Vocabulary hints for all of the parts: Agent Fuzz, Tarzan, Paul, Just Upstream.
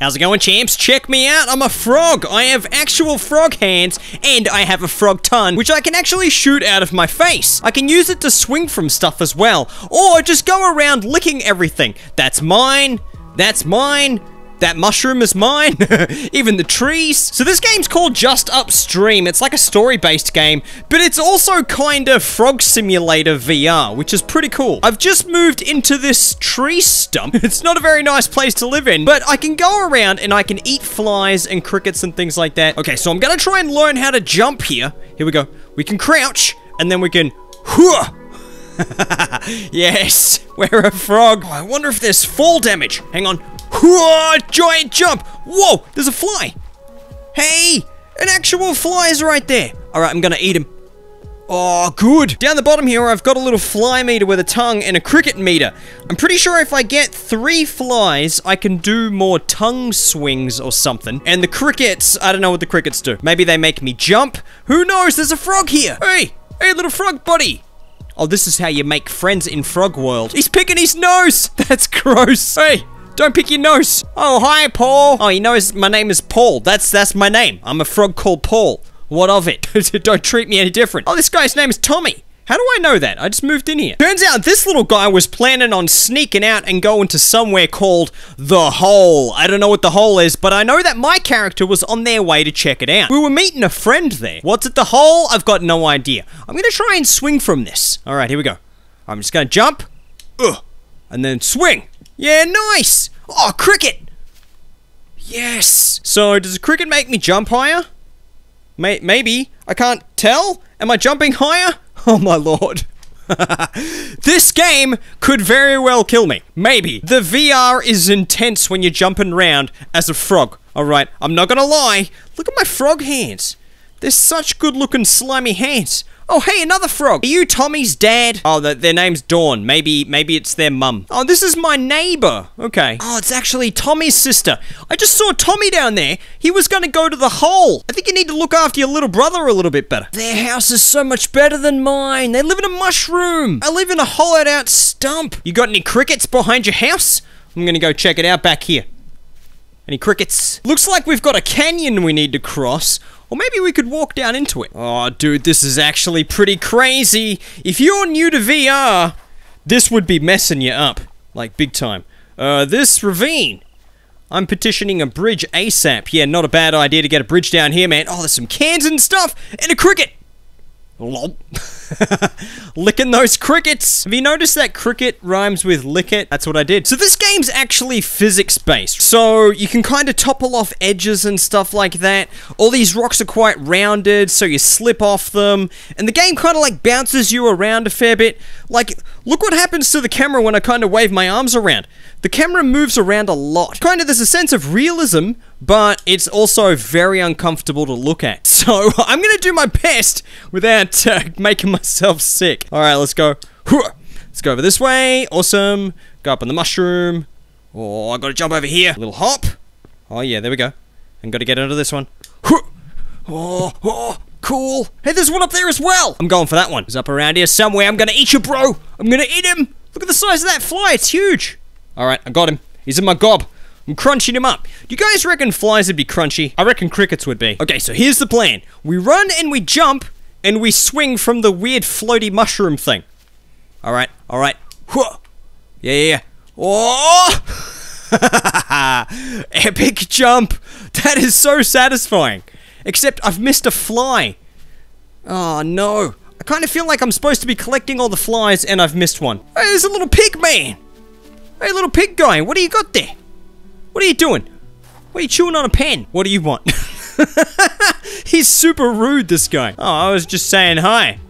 How's it going, champs? Check me out, I'm a frog! I have actual frog hands, and I have a frog tongue, which I can actually shoot out of my face. I can use it to swing from stuff as well, or just go around licking everything. That's mine, that's mine, that mushroom is mine, even the trees. So this game's called Just Upstream. It's like a story-based game, but it's also kind of Frog Simulator VR, which is pretty cool. I've just moved into this tree stump. It's not a very nice place to live in, but I can go around and I can eat flies and crickets and things like that. Okay, so I'm gonna try and learn how to jump here. Here we go. We can crouch, and then we can... Yes, we're a frog. Oh, I wonder if there's fall damage. Hang on. Whoa, giant jump! Whoa, there's a fly! Hey, an actual fly is right there. All right, I'm gonna eat him. Oh, good. Down the bottom here, I've got a little fly meter with a tongue and a cricket meter. I'm pretty sure if I get 3 flies, I can do more tongue swings or something. And the crickets, I don't know what the crickets do. Maybe they make me jump. Who knows? There's a frog here. Hey, little frog buddy. Oh, this is how you make friends in Frog World. He's picking his nose. That's gross. Hey. Don't pick your nose. Oh, hi, Paul. Oh, he knows my name is Paul. That's my name. I'm a frog called Paul. What of it? Don't treat me any different. Oh, this guy's name is Tommy. How do I know that? I just moved in here. Turns out this little guy was planning on sneaking out and going to somewhere called The Hole. I don't know what The Hole is, but I know that my character was on their way to check it out. We were meeting a friend there. What's at The Hole? I've got no idea. I'm going to try and swing from this. All right, here we go. I'm just going to jump. And then swing. Yeah, nice! Oh, cricket! Yes! So, does a cricket make me jump higher? Maybe. I can't tell? Am I jumping higher? Oh my lord. This game could very well kill me. Maybe. The VR is intense when you're jumping around as a frog. Alright, I'm not gonna lie. Look at my frog hands. They're such good-looking slimy hands. Oh, hey, another frog. Are you Tommy's dad? Oh, their name's Dawn. Maybe it's their mum. Oh, this is my neighbor. Okay. Oh, it's actually Tommy's sister. I just saw Tommy down there. He was going to go to The Hole. I think you need to look after your little brother a little bit better. Their house is so much better than mine. They live in a mushroom. I live in a hollowed-out stump. You got any crickets behind your house? I'm going to go check it out back here. Any crickets? Looks like we've got a canyon we need to cross. Or maybe we could walk down into it. Oh, dude, this is actually pretty crazy. If you're new to VR, this would be messing you up. Like, big time. This ravine. I'm petitioning a bridge ASAP. Yeah, not a bad idea to get a bridge down here, man. Oh, there's some cans and stuff. And a cricket. Lol. Licking those crickets. Have you noticed that cricket rhymes with lick it? That's what I did. So this game's actually physics-based. So you can kind of topple off edges and stuff like that. All these rocks are quite rounded, so you slip off them. And the game kind of like bounces you around a fair bit. Like, look what happens to the camera when I kind of wave my arms around. The camera moves around a lot. Kind of there's a sense of realism, but it's also very uncomfortable to look at. So I'm going to do my best without making myself sick. All right, let's go. Let's go over this way. Awesome. Go up on the mushroom. Oh, I got to jump over here. A little hop. Oh, yeah, there we go. And got to get under this one. Oh, cool. Hey, there's one up there as well. I'm going for that one. It's up around here somewhere. I'm going to eat you, bro. I'm going to eat him. Look at the size of that fly. It's huge. All right, I got him. He's in my gob. I'm crunching him up. Do you guys reckon flies would be crunchy? I reckon crickets would be. Okay, so here's the plan. We run and we jump and we swing from the weird floaty mushroom thing. All right, all right. Whoa. Yeah. Oh! Epic jump. That is so satisfying. Except I've missed a fly. Oh, no. I kind of feel like I'm supposed to be collecting all the flies and I've missed one. Hey, there's a little pig man. Hey, little pig guy, what do you got there? What are you doing? What are you chewing on a pen? What do you want? He's super rude, this guy. Oh, I was just saying hi.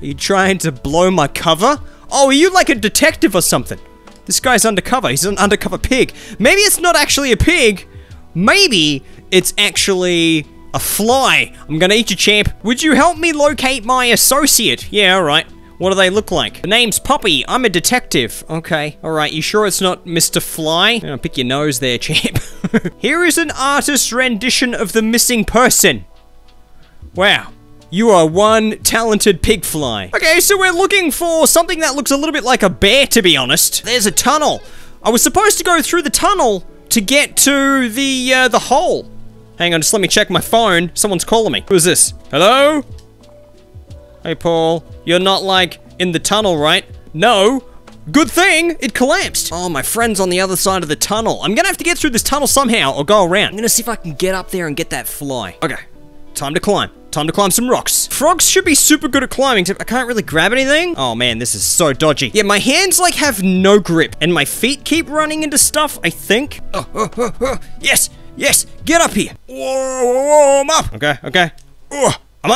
Are you trying to blow my cover? Oh, are you like a detective or something? This guy's undercover. He's an undercover pig. Maybe it's not actually a pig. Maybe it's actually a fly. I'm gonna eat you, champ. Would you help me locate my associate? Yeah, all right. What do they look like? The name's Poppy. I'm a detective. Okay. All right. You sure it's not Mr. Fly? Oh, pick your nose there, champ. Here is an artist's rendition of the missing person. Wow. You are one talented pig fly. Okay, so we're looking for something that looks a little bit like a bear, to be honest. There's a tunnel. I was supposed to go through the tunnel to get to the hole. Hang on, just let me check my phone. Someone's calling me. Who is this? Hello? Hey, Paul. You're not, like, in the tunnel, right? No. Good thing it collapsed. Oh, my friend's on the other side of the tunnel. I'm gonna have to get through this tunnel somehow or go around. I'm gonna see if I can get up there and get that fly. Okay. Time to climb. Time to climb some rocks. Frogs should be super good at climbing, except I can't really grab anything. Oh man, this is so dodgy. Yeah, my hands like have no grip and my feet keep running into stuff, I think. Oh. Yes, yes, get up here. Whoa, I'm up. Okay. Oh, I'm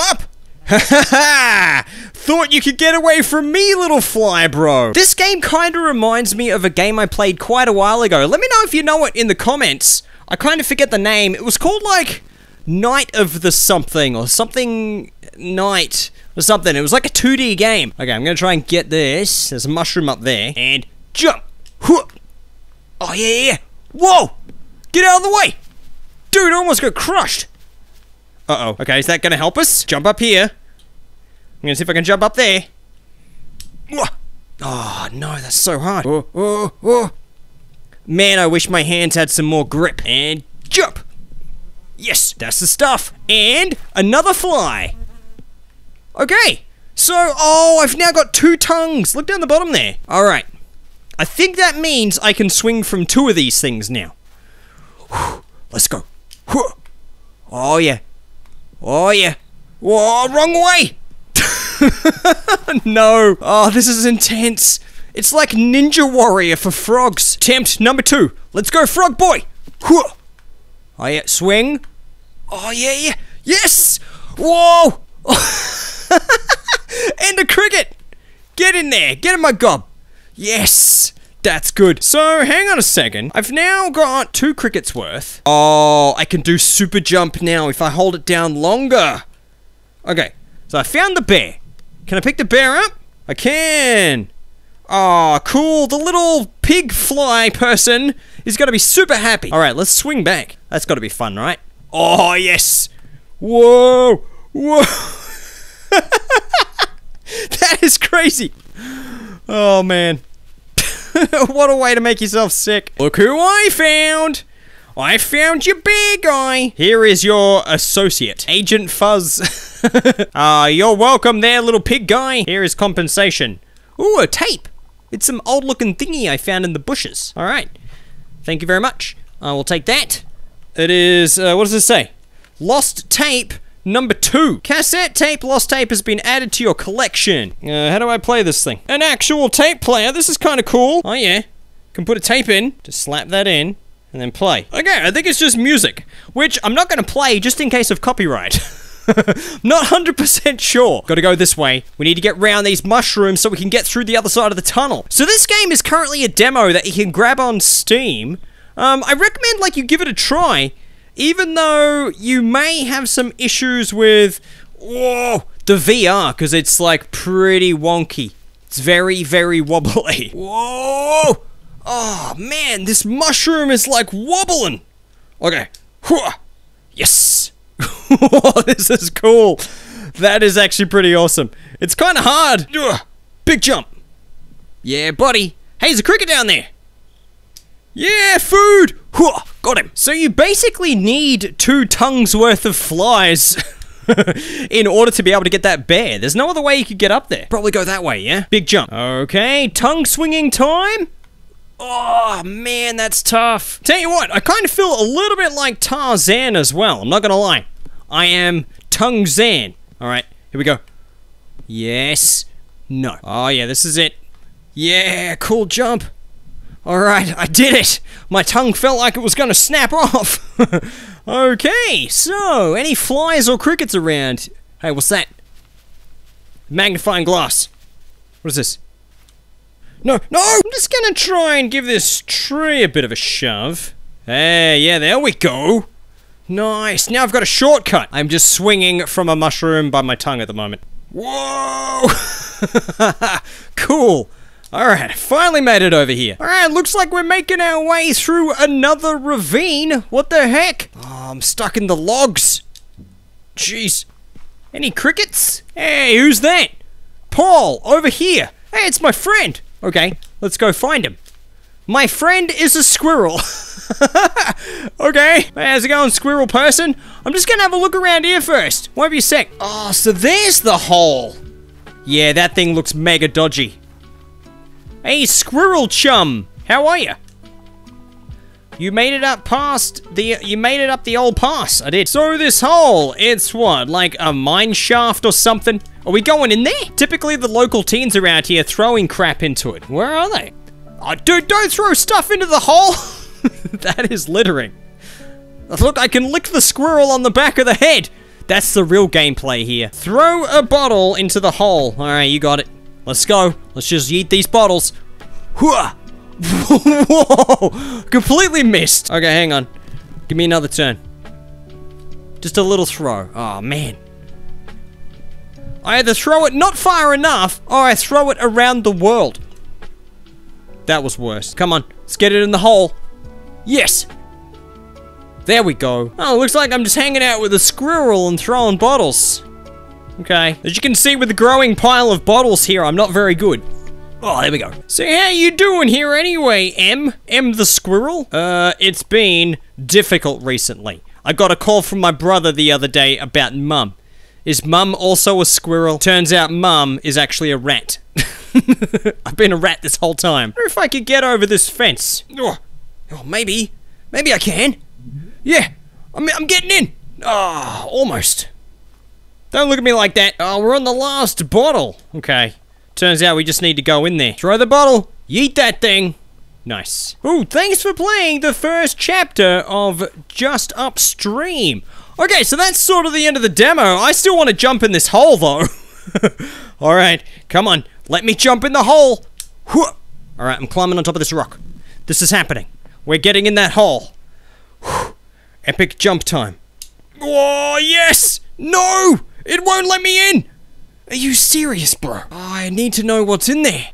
up. Thought you could get away from me, little fly bro. This game kind of reminds me of a game I played quite a while ago. Let me know if you know it in the comments. I kind of forget the name. It was called like Night of the something or something night or something. It was like a 2D game. Okay, I'm gonna try and get this. There's a mushroom up there and jump. Oh yeah. Whoa! Get out of the way, dude! I almost got crushed. Uh oh. Okay, is that gonna help us? Jump up here. I'm gonna see if I can jump up there. Oh no, that's so hard. Oh. Man, I wish my hands had some more grip. And jump. Yes, that's the stuff. And another fly. Okay. So, oh, I've now got two tongues. Look down the bottom there. All right. I think that means I can swing from two of these things now. Whew. Let's go. Whew. Oh, yeah. Oh, yeah. Whoa, wrong way. No. Oh, this is intense. It's like Ninja Warrior for frogs. Attempt number 2. Let's go, frog boy. Whew. Oh yeah, swing. Oh yeah. Yes! Whoa! And a cricket! Get in there, get in my gob. Yes! That's good. So, hang on a second. I've now got 2 crickets worth. Oh, I can do super jump now if I hold it down longer. Okay, so I found the bear. Can I pick the bear up? I can. Oh, cool. The little pig fly person is gonna be super happy. All right, let's swing back. That's gotta be fun, right? Oh, yes. Whoa. That is crazy. Oh, man. What a way to make yourself sick. Look who I found. I found your bear guy. Here is your associate, Agent Fuzz. You're welcome there, little pig guy. Here is compensation. Ooh, a tape. It's some old looking thingy I found in the bushes. All right. Thank you very much. I will take that. It is, what does it say? Lost tape number 2. Cassette tape, lost tape has been added to your collection. How do I play this thing? An actual tape player. This is kind of cool. Oh yeah. Can put a tape in. Just slap that in and then play. Okay, I think it's just music, which I'm not going to play just in case of copyright. Not 100% sure. Gotta go this way. We need to get round these mushrooms so we can get through the other side of the tunnel. So this game is currently a demo that you can grab on Steam. I recommend like you give it a try, even though you may have some issues with the VR, because it's like pretty wonky. It's very, very wobbly. Whoa! Oh man, this mushroom is like wobbling. Okay. Yes. This is cool. That is actually pretty awesome. It's kind of hard. Big jump. Yeah, buddy. Hey, there's a cricket down there. Yeah, food. Got him. So you basically need 2 tongues worth of flies in order to be able to get that bear. There's no other way you could get up there. Probably go that way, yeah? Big jump. Okay, tongue swinging time. Oh, man, that's tough. Tell you what, I kind of feel a little bit like Tarzan as well. I'm not going to lie. I am Tung-Zan. All right, here we go. Yes. No. Oh, yeah, this is it. Yeah, cool jump. All right, I did it. My tongue felt like it was going to snap off. Okay, so any flies or crickets around? Hey, what's that? Magnifying glass. What is this? No! I'm just going to try and give this tree a bit of a shove. Hey, yeah, there we go. Nice. Now I've got a shortcut. I'm just swinging from a mushroom by my tongue at the moment. Whoa! Cool. All right, finally made it over here. All right, looks like we're making our way through another ravine. What the heck? Oh, I'm stuck in the logs. Jeez. Any crickets? Hey, who's that? Paul, over here. Hey, it's my friend. Okay, let's go find him. My friend is a squirrel. Okay, how's it going, squirrel person? I'm just gonna have a look around here first. Won't be a sec. Oh, so there's the hole. Yeah, that thing looks mega dodgy. Hey, squirrel chum, how are you? You made it up past the, you made it up the old pass. I did. So this hole, it's what, like a mine shaft or something? Are we going in there? Typically the local teens around here throwing crap into it. Where are they? Oh, dude, don't throw stuff into the hole. That is littering. Look, I can lick the squirrel on the back of the head. That's the real gameplay here. Throw a bottle into the hole. All right, you got it. Let's go. Let's just yeet these bottles. Whoa! Completely missed. Okay, hang on. Give me another turn. Just a little throw. Oh, man. I either throw it not far enough, or I throw it around the world. That was worse. Come on. Let's get it in the hole. Yes! There we go. Oh, looks like I'm just hanging out with a squirrel and throwing bottles. Okay. As you can see with the growing pile of bottles here, I'm not very good. Oh, there we go. So how you doing here anyway, M? M the squirrel? It's been difficult recently. I got a call from my brother the other day about Mum. Is Mum also a squirrel? Turns out Mum is actually a rat. I've been a rat this whole time. I wonder if I could get over this fence. Oh, maybe I can. Yeah, I'm getting in. Oh, almost. Don't look at me like that. Oh, we're on the last bottle. Okay. Turns out we just need to go in there. Throw the bottle. Yeet that thing. Nice. Ooh, thanks for playing the first chapter of Just Upstream. Okay, so that's sort of the end of the demo. I still want to jump in this hole, though. All right, come on. Let me jump in the hole. All right, I'm climbing on top of this rock. This is happening. We're getting in that hole. Epic jump time. Oh, yes! No! It won't let me in! Are you serious, bro? I need to know what's in there.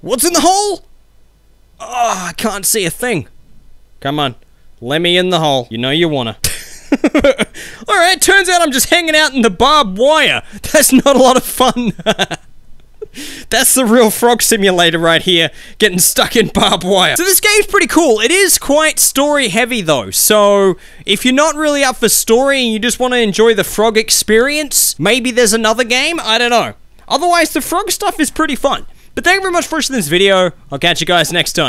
What's in the hole? Oh, I can't see a thing. Come on. Let me in the hole. You know you wanna. Alright, turns out I'm just hanging out in the barbed wire. That's not a lot of fun. That's the real frog simulator right here, getting stuck in barbed wire. So this game's pretty cool. It is quite story heavy though, so if you're not really up for story and you just want to enjoy the frog experience, maybe there's another game, I don't know. Otherwise, the frog stuff is pretty fun. But thank you very much for watching this video. I'll catch you guys next time.